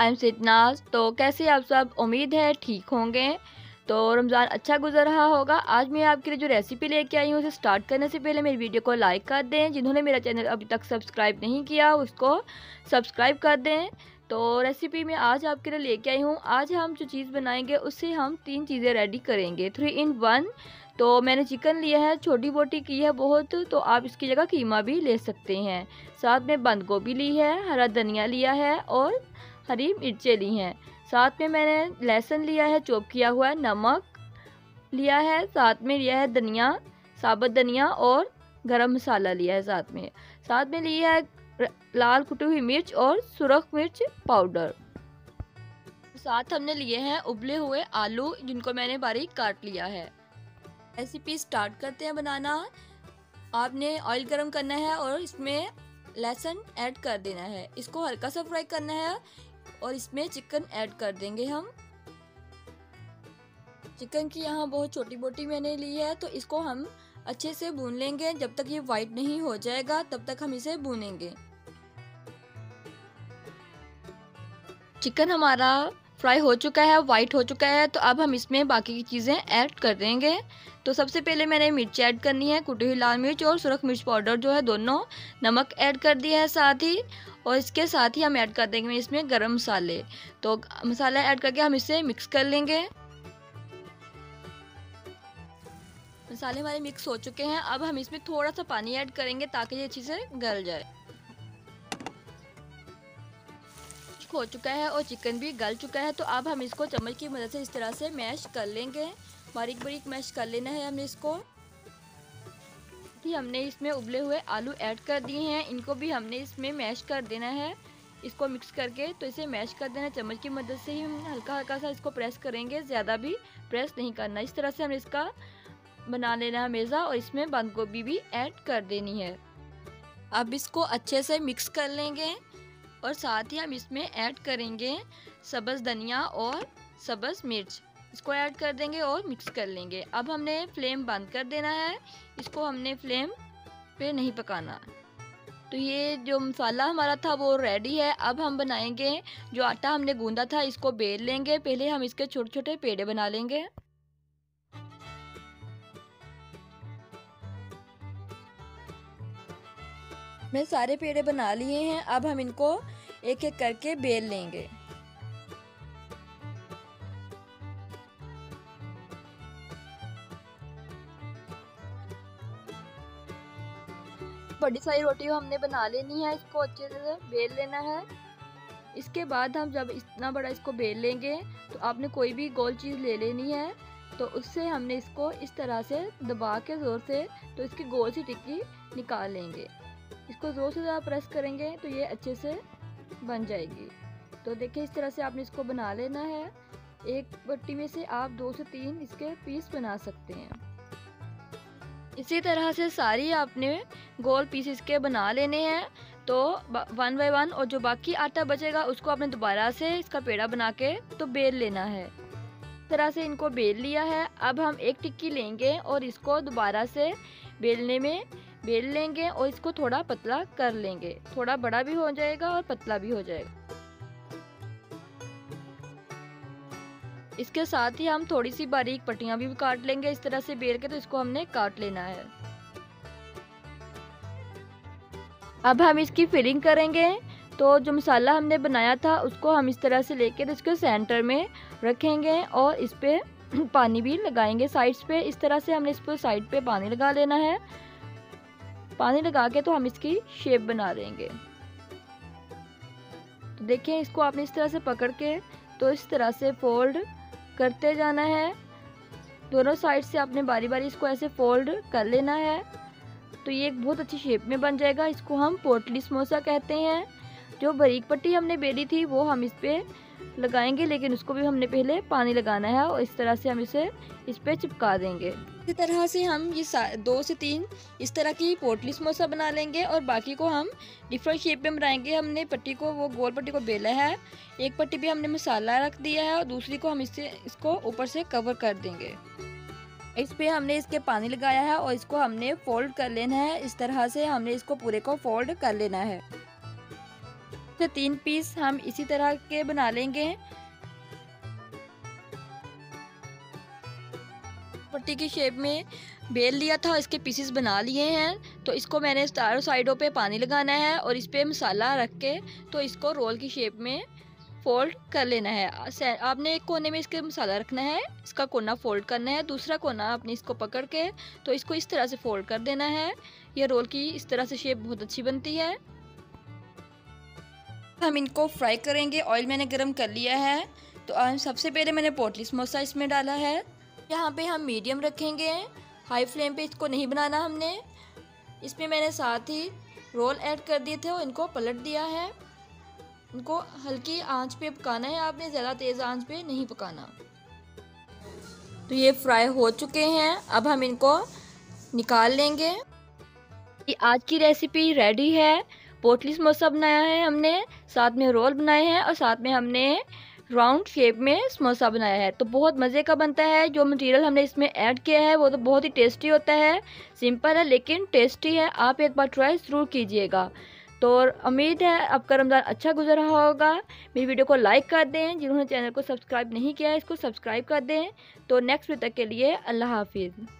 I am SidNaaz. तो कैसे आप सब, उम्मीद है ठीक होंगे। तो रमज़ान अच्छा गुजर रहा होगा। आज मैं आपके लिए जो रेसिपी लेके आई हूँ उसे स्टार्ट करने से पहले मेरी वीडियो को लाइक कर दें। जिन्होंने मेरा चैनल अभी तक सब्सक्राइब नहीं किया उसको सब्सक्राइब कर दें। तो रेसिपी में आज आपके लिए लेके आई हूँ, आज हम जो चीज़ बनाएंगे उससे हम तीन चीज़ें रेडी करेंगे, 3 in 1। तो मैंने चिकन लिया है, छोटी बोटी की है बहुत, तो आप इसकी जगह कीमा भी ले सकते हैं। साथ में बंद गोभी ली है, हरा धनिया लिया है और हरी मिर्चें ली हैं। साथ में मैंने लहसुन लिया है चॉप किया हुआ, नमक लिया है, साथ में लिया है धनिया, साबुत धनिया और गरम मसाला लिया है। साथ में लिया है लाल कुटी हुई मिर्च और सुरख मिर्च पाउडर। साथ हमने लिए हैं उबले हुए आलू जिनको मैंने बारीक काट लिया है। रेसिपी स्टार्ट करते हैं बनाना। आपने ऑयल गरम करना है और इसमें लहसुन ऐड कर देना है, इसको हल्का सा फ्राई करना है और इसमें चिकन ऐड कर देंगे हम। चिकन की यहाँ बहुत छोटी बोटी मैंने ली है, तो इसको हम अच्छे से भून लेंगे। जब तक ये वाइट नहीं हो जाएगा तब तक हम इसे भूनेंगे। चिकन हमारा फ्राई हो चुका है, वाइट हो चुका है, तो अब हम इसमें बाकी की चीज़ें ऐड कर देंगे। तो सबसे पहले मैंने मिर्च ऐड करनी है, कुटी हुई लाल मिर्च और सुरख मिर्च पाउडर जो है दोनों, नमक ऐड कर दिया है साथ ही, और इसके साथ ही हम ऐड कर देंगे इसमें गरम मसाले। तो मसाला ऐड करके हम इसे मिक्स कर लेंगे। मसाले हमारे मिक्स हो चुके हैं, अब हम इसमें थोड़ा सा पानी ऐड करेंगे ताकि ये अच्छे से गल जाए। हो चुका है और चिकन भी गल चुका है, तो अब हम इसको चम्मच की मदद से इस तरह से मैश कर लेंगे। बारीक बारीक मैश कर लेना है हमने इसको। भी हमने इसमें उबले हुए आलू ऐड कर दिए हैं, इनको भी हमने इसमें मैश कर देना है, इसको मिक्स करके। तो इसे मैश कर देना, चम्मच की मदद से ही हम हल्का हल्का सा इसको प्रेस करेंगे, ज़्यादा भी प्रेस नहीं करना। इस तरह से हमें इसका बना लेना है मेज़ा और इसमें बंद गोभी भी ऐड कर देनी है। अब इसको अच्छे से मिक्स कर लेंगे और साथ ही हम इसमें ऐड करेंगे सब्ज़ धनिया और सब्ज़ मिर्च, इसको ऐड कर देंगे और मिक्स कर लेंगे। अब हमने फ्लेम बंद कर देना है, इसको हमने फ्लेम पे नहीं पकाना। तो ये जो मसाला हमारा था वो रेडी है। अब हम बनाएंगे, जो आटा हमने गूंदा था इसको बेल लेंगे। पहले हम इसके छोटे छोटे पेड़े बना लेंगे। मैं सारे पेड़े बना लिए हैं, अब हम इनको एक एक करके बेल लेंगे। बड़ी सारी रोटी हमने बना लेनी है, इसको अच्छे से बेल लेना है। इसके बाद हम जब इतना बड़ा इसको बेल लेंगे तो आपने कोई भी गोल चीज़ ले लेनी है, तो उससे हमने इसको इस तरह से दबा के ज़ोर से, तो इसकी गोल सी टिक्की निकाल लेंगे। इसको ज़ोर से ज़्यादा प्रेस करेंगे तो ये अच्छे से बन जाएगी। तो देखिए इस तरह से आपने इसको बना लेना है। एक बट्टी में से आप 2 से 3 इसके पीस बना सकते हैं। इसी तरह से सारी आपने गोल पीसेस के बना लेने हैं, तो 1 by 1। और जो बाकी आटा बचेगा उसको आपने दोबारा से इसका पेड़ा बना के तो बेल लेना है। इस तरह से इनको बेल लिया है। अब हम एक टिक्की लेंगे और इसको दोबारा से बेलने में बेल लेंगे और इसको थोड़ा पतला कर लेंगे, थोड़ा बड़ा भी हो जाएगा और पतला भी हो जाएगा। इसके साथ ही हम थोड़ी सी बारीक पट्टियां भी काट लेंगे इस तरह से बेल के, तो इसको हमने काट लेना है। अब हम इसकी फिलिंग करेंगे, तो जो मसाला हमने बनाया था उसको हम इस तरह से लेके तो इसको सेंटर में रखेंगे और इस पे पानी भी लगाएंगे साइड्स पे। इस तरह से हमने इस पर साइड पे पानी लगा लेना है। पानी लगा के तो हम इसकी शेप बना लेंगे। तो देखिए इसको आपने इस तरह से पकड़ के तो इस तरह से फोल्ड करते जाना है। दोनों साइड से आपने बारी बारी इसको ऐसे फोल्ड कर लेना है, तो ये एक बहुत अच्छी शेप में बन जाएगा। इसको हम पोटली समोसा कहते हैं। जो बारीक पट्टी हमने बेली थी वो हम इस पर लगाएंगे, लेकिन उसको भी हमने पहले पानी लगाना है और इस तरह से हम इसे इस पर चिपका देंगे। इसी तरह से हम ये 2 से 3 इस तरह की पोटली समोसा बना लेंगे और बाकी को हम डिफरेंट शेप में बनाएंगे। हमने पट्टी को, वो गोल पट्टी को बेला है, एक पट्टी पे हमने मसाला रख दिया है और दूसरी को हम इसको ऊपर से कवर कर देंगे। इस पे हमने इसके पानी लगाया है और इसको हमने फोल्ड कर लेना है। इस तरह से हमने इसको पूरे को फोल्ड कर लेना है। से 3 पीस हम इसी तरह के बना लेंगे। पट्टी की शेप में बेल लिया था, इसके पीसेस बना लिए हैं। तो इसको मैंने चारों साइडों पे पानी लगाना है और इस पे मसाला रख के तो इसको रोल की शेप में फ़ोल्ड कर लेना है। आपने एक कोने में इसके मसाला रखना है, इसका कोना फ़ोल्ड करना है, दूसरा कोना आपने इसको पकड़ के तो इसको इस तरह से फ़ोल्ड कर देना है। यह रोल की इस तरह से शेप बहुत अच्छी बनती है। हम इनको फ्राई करेंगे। ऑयल मैंने गर्म कर लिया है। तो सबसे पहले मैंने पोटली समोसा इसमें डाला है। यहाँ पे हम मीडियम रखेंगे, हाई फ्लेम पे इसको नहीं बनाना हमने। इसमें मैंने साथ ही रोल ऐड कर दिए थे और इनको पलट दिया है। इनको हल्की आंच पे पकाना है, आपने ज़्यादा तेज़ आंच पे नहीं पकाना। तो ये फ्राई हो चुके हैं, अब हम इनको निकाल लेंगे। ये आज की रेसिपी रेडी है। पोटली समोसा बनाया है हमने, साथ में रोल बनाए हैं और साथ में हमने राउंड शेप में समोसा बनाया है। तो बहुत मज़े का बनता है। जो मटेरियल हमने इसमें ऐड किया है वो तो बहुत ही टेस्टी होता है। सिंपल है लेकिन टेस्टी है, आप एक बार ट्राई ज़रूर कीजिएगा। तो उम्मीद है आपका रमज़ान अच्छा गुजरा होगा। मेरी वीडियो को लाइक कर दें, जिन्होंने चैनल को सब्सक्राइब नहीं किया है इसको सब्सक्राइब कर दें। तो नेक्स्ट वीडियो तक के लिए अल्लाह हाफिज़।